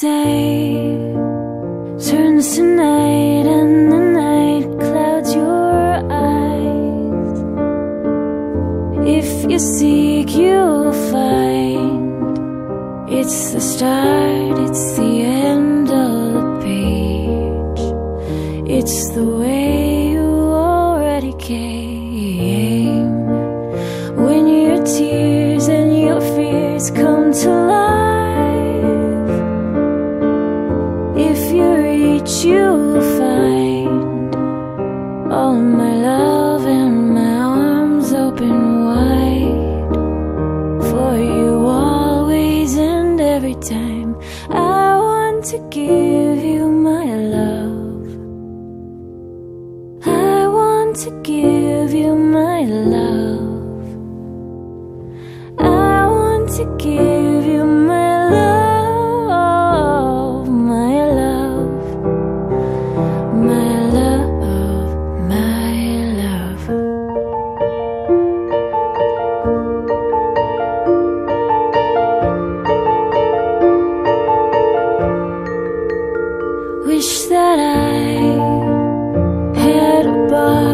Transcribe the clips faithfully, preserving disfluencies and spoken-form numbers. day turns to night, and the night clouds your eyes. If you seek, you'll find. It's the start, it's the end of the page. It's the way you already came. When your tears and your fears come to life, you'll find all my love and my arms open wide for you always and every time. I want to give you my love. I want to give you my love. I want to give you my love.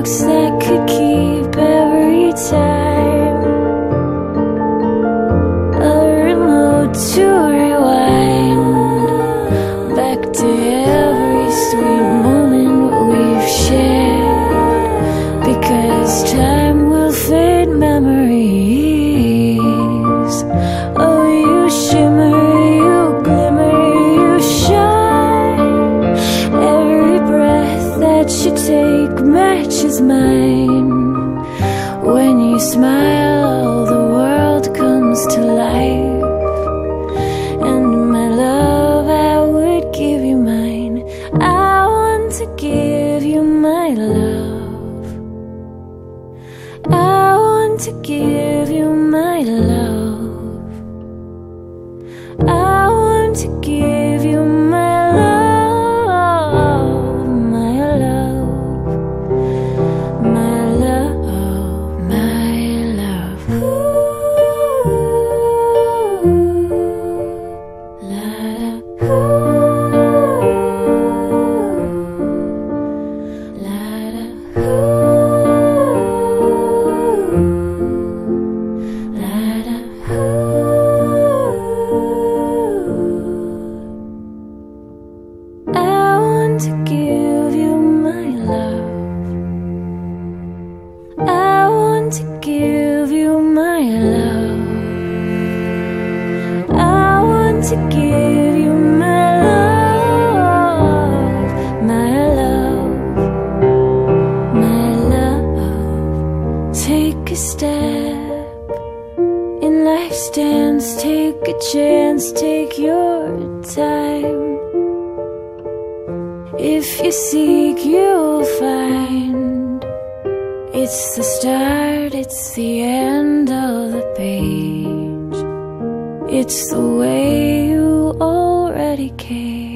That could keep every time, a remote to rewind back to every sweet moment we've shared, because time will fade memories. Oh, you shimmer, you glimmer, you shine. Every breath that you take matches mine. When you smile, the world comes to life. And my love, I would give you mine. I want to give you my love. I want to give you my love. I want to give you my love. Take a chance, take your time. If you seek, you'll find. It's the start, it's the end of the page. It's the way you already came.